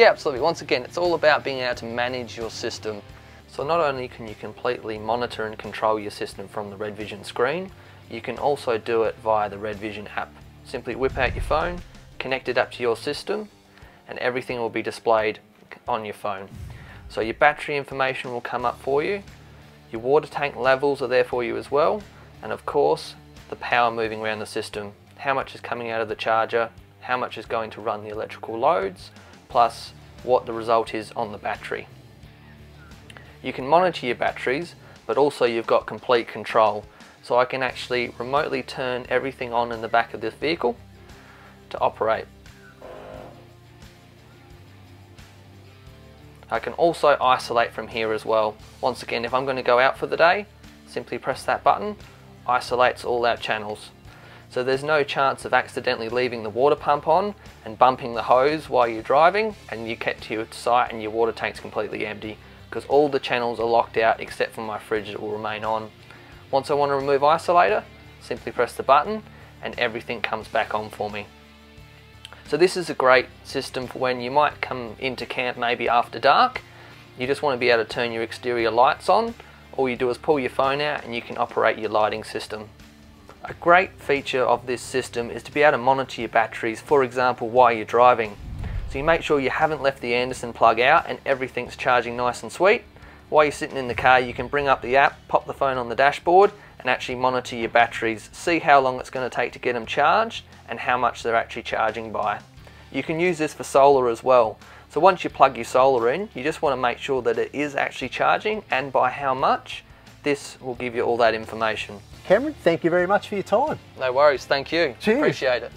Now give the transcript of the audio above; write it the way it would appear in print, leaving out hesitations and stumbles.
Yeah, absolutely. Once again, it's all about being able to manage your system. So not only can you completely monitor and control your system from the RedVision screen, you can also do it via the RedVision app. Simply whip out your phone, connect it up to your system, and everything will be displayed on your phone. So your battery information will come up for you, your water tank levels are there for you as well, and of course the power moving around the system. How much is coming out of the charger, how much is going to run the electrical loads, plus what the result is on the battery. You can monitor your batteries, but also you've got complete control. So I can actually remotely turn everything on in the back of this vehicle to operate. I can also isolate from here as well. Once again, if I'm going to go out for the day, simply press that button, isolates all our channels. So there's no chance of accidentally leaving the water pump on and bumping the hose while you're driving and you get to your site and your water tank's completely empty, because all the channels are locked out except for my fridge that will remain on. Once I want to remove isolator, simply press the button and everything comes back on for me. So this is a great system for when you might come into camp maybe after dark. You just want to be able to turn your exterior lights on. All you do is pull your phone out and you can operate your lighting system. A great feature of this system is to be able to monitor your batteries, for example, while you're driving. So you make sure you haven't left the Anderson plug out and everything's charging nice and sweet. While you're sitting in the car, you can bring up the app, pop the phone on the dashboard and actually monitor your batteries, see how long it's going to take to get them charged and how much they're actually charging by. You can use this for solar as well. So once you plug your solar in, you just want to make sure that it is actually charging and by how much. This will give you all that information. Cameron, thank you very much for your time. No worries, thank you. Cheers. Appreciate it.